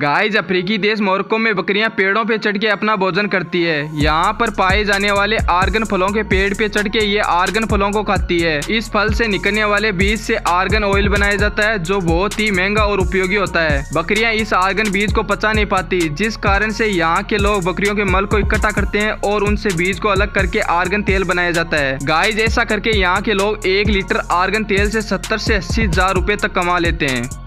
Guys अफ्रीकी देश Morocco में बकरियां पेड़ों पे चढ़ के अपना भोजन करती है। यहाँ पर पाए जाने वाले आर्गन फलों के पेड़ पे चढ़ के ये आर्गन फलों को खाती है। इस फल से निकलने वाले बीज से आर्गन ऑयल बनाया जाता है जो बहुत ही महंगा और उपयोगी होता है। बकरियां इस आर्गन बीज को पचा नहीं पाती, जिस कारण से यहाँ के लोग बकरियों के मल को इकट्ठा करते हैं और उनसे बीज को अलग करके आर्गन तेल बनाया जाता है। गाइस ऐसा करके यहाँ के लोग 1 लीटर आर्गन तेल से 70 से 80 हजार रुपए तक कमा लेते हैं।